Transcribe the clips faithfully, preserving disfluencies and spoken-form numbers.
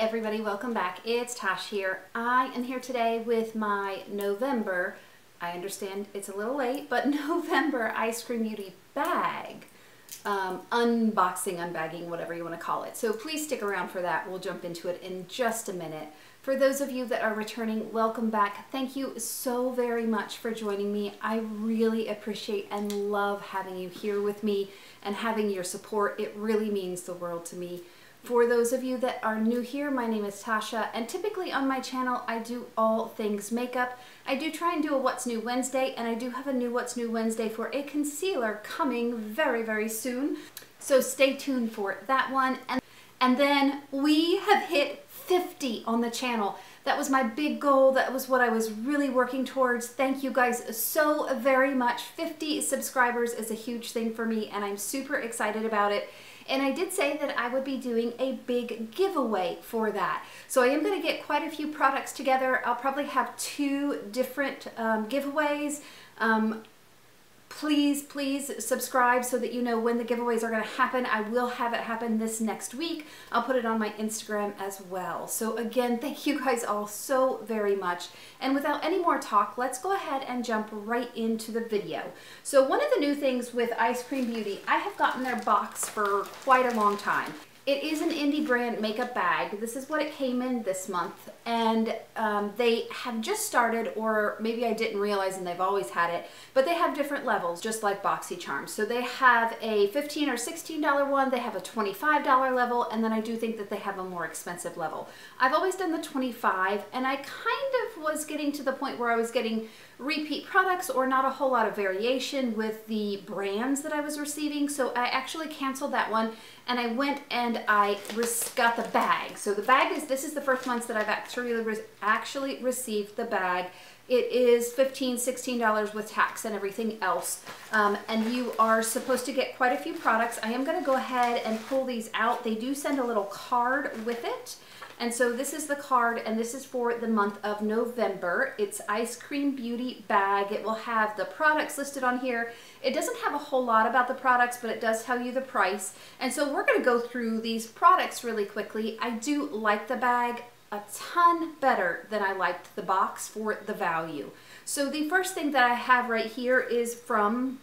everybody, welcome back. It's Tash here. I am here today with my November, I understand it's a little late, but November Eyescream Beauty Bag. Um, unboxing, unbagging, whatever you want to call it. So please stick around for that. We'll jump into it in just a minute. For those of you that are returning, welcome back. Thank you so very much for joining me. I really appreciate and love having you here with me and having your support. It really means the world to me. For those of you that are new here, my name is Tasha, and typically on my channel, I do all things makeup. I do try and do a What's New Wednesday, and I do have a new What's New Wednesday for a concealer coming very, very soon. So stay tuned for that one. And, and then we have hit fifty on the channel. That was my big goal. That was what I was really working towards. Thank you guys so very much. fifty subscribers is a huge thing for me, and I'm super excited about it. And I did say that I would be doing a big giveaway for that. So I am going to get quite a few products together. I'll probably have two different um, giveaways. Um, please, please subscribe so that you know when the giveaways are going to happen. I will have it happen this next week. I'll put it on my Instagram as well. So again, thank you guys all so very much. And without any more talk, let's go ahead and jump right into the video. So one of the new things with Eyescream Beauty, I have gotten their box for quite a long time. It is an indie brand makeup bag. This is what it came in this month. And um, they have just started, or maybe I didn't realize and they've always had it, but they have different levels, just like BoxyCharm. So they have a fifteen or sixteen dollar one, they have a twenty-five dollar level, and then I do think that they have a more expensive level. I've always done the twenty-five, and I kind of was getting to the point where I was getting repeat products or not a whole lot of variation with the brands that I was receiving. So I actually canceled that one and I went and I got the bag. So the bag is, this is the first month that I've actually, re actually received the bag. It is fifteen, sixteen dollars with tax and everything else. Um, and you are supposed to get quite a few products. I am gonna go ahead and pull these out. They do send a little card with it. And so this is the card, and this is for the month of November. It's Eyescream Beauty Bag. It will have the products listed on here. It doesn't have a whole lot about the products, but it does tell you the price. And so we're gonna go through these products really quickly. I do like the bag a ton better than I liked the box for the value. So the first thing that I have right here is from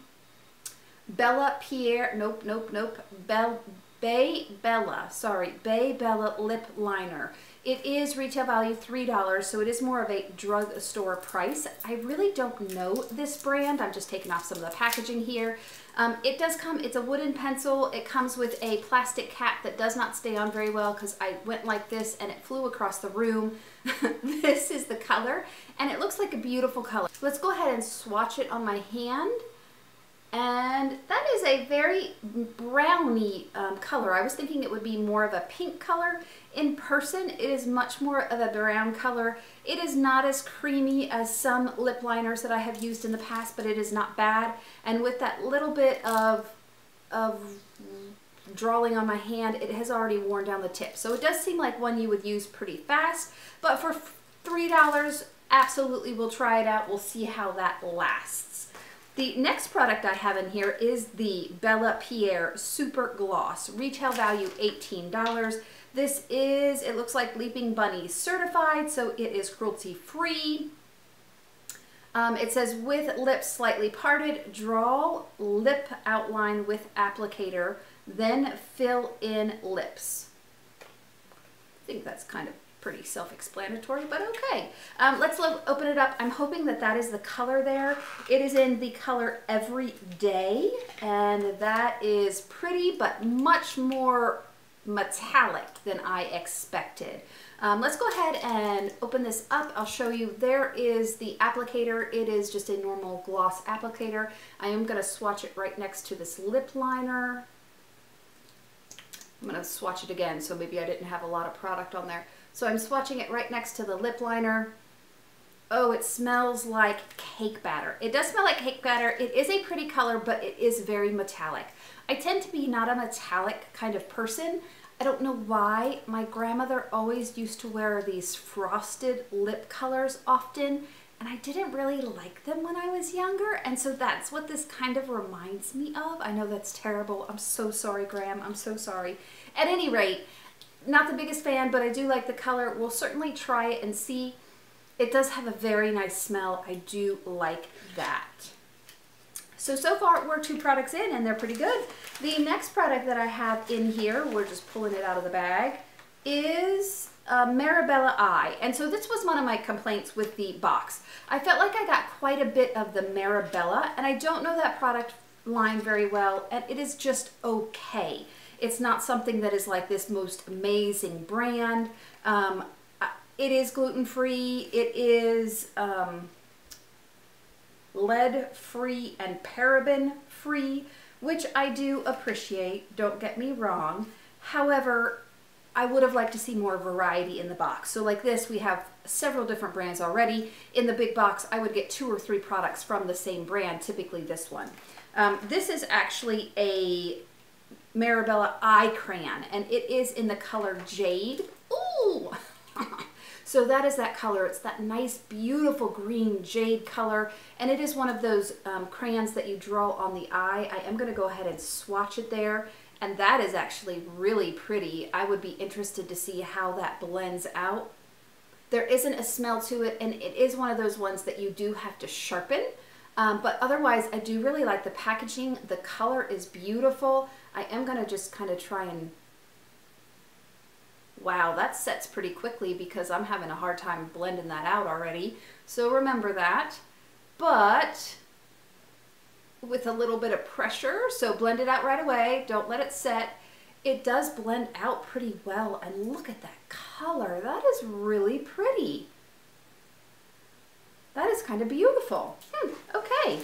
Bella Pierre, nope, nope, nope, Bella, Bay Bella, sorry, Bay Bella Lip Liner. It is retail value three dollars, so it is more of a drugstore price. I really don't know this brand. I'm just taking off some of the packaging here. Um, it does come, it's a wooden pencil. It comes with a plastic cap that does not stay on very well because I went like this and it flew across the room. This is the color, and it looks like a beautiful color. Let's go ahead and swatch it on my hand. And that is a very browny um, color. I was thinking it would be more of a pink color. In person, it is much more of a brown color. It is not as creamy as some lip liners that I have used in the past, but it is not bad. And with that little bit of, of drawing on my hand, it has already worn down the tip. So it does seem like one you would use pretty fast, but for three dollars, absolutely we'll try it out. We'll see how that lasts. The next product I have in here is the Bella Pierre Super Gloss, retail value eighteen dollars. This is, it looks like Leaping Bunny certified, so it is cruelty free. Um, it says with lips slightly parted, draw lip outline with applicator, then fill in lips. I think that's kind of pretty self-explanatory, but okay. Um, let's lo open it up. I'm hoping that that is the color there. It is in the color Everyday, and that is pretty, but much more metallic than I expected. Um, let's go ahead and open this up. I'll show you. There is the applicator. It is just a normal gloss applicator. I am going to swatch it right next to this lip liner. I'm going to swatch it again, so maybe I didn't have a lot of product on there. So I'm swatching it right next to the lip liner. Oh, it smells like cake batter. It does smell like cake batter. It is a pretty color, but it is very metallic. I tend to be not a metallic kind of person. I don't know why. My grandmother always used to wear these frosted lip colors often, and I didn't really like them when I was younger, and so that's what this kind of reminds me of. I know that's terrible. I'm so sorry, Graham. I'm so sorry. At any rate, not the biggest fan, but I do like the color. We'll certainly try it and see. It does have a very nice smell. I do like that. So, so far we're two products in and they're pretty good. The next product that I have in here, we're just pulling it out of the bag, is uh, Mirabella Eye. And so this was one of my complaints with the box. I felt like I got quite a bit of the Mirabella, and I don't know that product line very well, and it is just okay. It's not something that is like this most amazing brand. Um, it is gluten-free, it is um, lead-free and paraben-free, which I do appreciate, don't get me wrong. However, I would have liked to see more variety in the box. So like this, we have several different brands already. In the big box, I would get two or three products from the same brand, typically this one. Um, this is actually a Mirabella Eye Crayon, and it is in the color Jade. Ooh! So that is that color. It's that nice, beautiful green jade color, and it is one of those um, crayons that you draw on the eye. I am going to go ahead and swatch it there, and that is actually really pretty. I would be interested to see how that blends out. There isn't a smell to it, and it is one of those ones that you do have to sharpen. Um, but otherwise, I do really like the packaging. The color is beautiful. I am going to just kind of try and... Wow, that sets pretty quickly because I'm having a hard time blending that out already. So remember that. But with a little bit of pressure, so blend it out right away. Don't let it set. It does blend out pretty well. And look at that color. That is really pretty. That is kind of beautiful. Hmm, okay.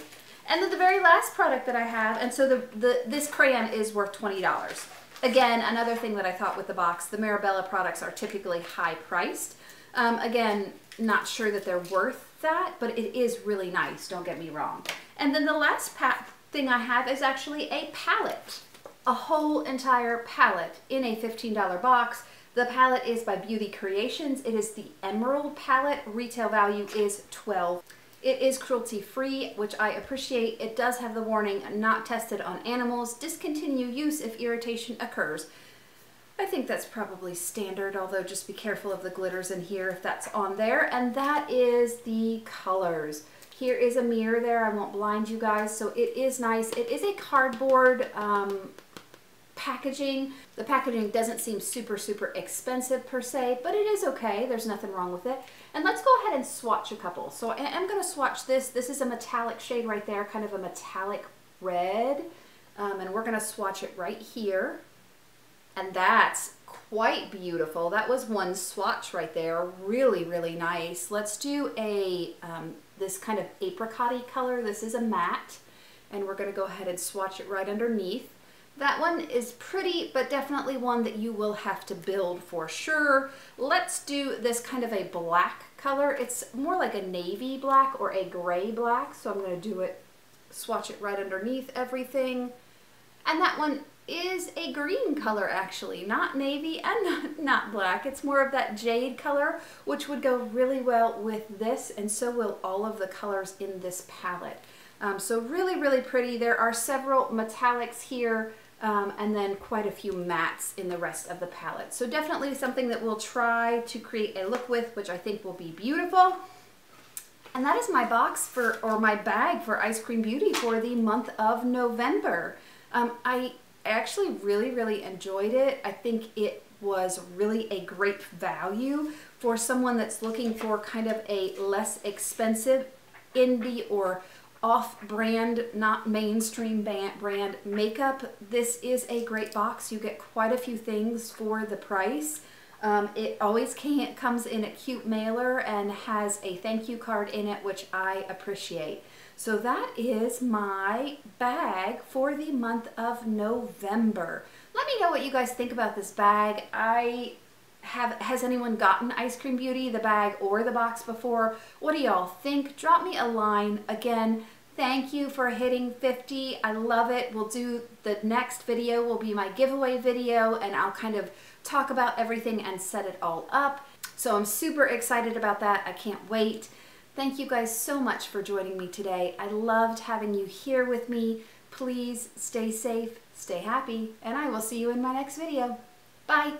And then the very last product that I have, and so the, the this crayon is worth twenty dollars. Again, another thing that I thought with the box, the Mirabella products are typically high priced. Um, again, not sure that they're worth that, but it is really nice, don't get me wrong. And then the last pa- thing I have is actually a palette. A whole entire palette in a fifteen dollar box. The palette is by Beauty Creations. It is the Emerald palette. Retail value is twelve dollars. It is cruelty-free, which I appreciate. It does have the warning, not tested on animals. Discontinue use if irritation occurs. I think that's probably standard, although just be careful of the glitters in here if that's on there. And that is the colors. Here is a mirror there. I won't blind you guys. So it is nice. It is a cardboard um, packaging. The packaging doesn't seem super, super expensive per se, but it is okay. There's nothing wrong with it. And let's go ahead and swatch a couple. So I am going to swatch this. This is a metallic shade right there, kind of a metallic red. Um, and we're going to swatch it right here. And that's quite beautiful. That was one swatch right there. Really, really nice. Let's do a, um, this kind of apricot-y color. This is a matte. And we're going to go ahead and swatch it right underneath. That one is pretty, but definitely one that you will have to build for sure. Let's do this kind of a black color. It's more like a navy black or a gray black. So I'm going to do it, swatch it right underneath everything. And that one is a green color actually, not navy and not, not black. It's more of that jade color, which would go really well with this. And so will all of the colors in this palette. Um, so really, really pretty. There are several metallics here. Um, and then quite a few mattes in the rest of the palette. So definitely something that we'll try to create a look with, which I think will be beautiful. And that is my box for, or my bag for Eyescream Beauty for the month of November. Um, I actually really, really enjoyed it. I think it was really a great value for someone that's looking for kind of a less expensive indie or off-brand, not mainstream brand makeup. This is a great box. You get quite a few things for the price. Um, it always can, comes in a cute mailer and has a thank you card in it, which I appreciate. So that is my bag for the month of November. Let me know what you guys think about this bag. I Have, has anyone gotten Eyescream Beauty, the bag or the box before? What do y'all think? Drop me a line. Again, thank you for hitting fifty. I love it. We'll do the next video will be my giveaway video, and I'll kind of talk about everything and set it all up. So I'm super excited about that. I can't wait. Thank you guys so much for joining me today. I loved having you here with me. Please stay safe, stay happy, and I will see you in my next video. Bye.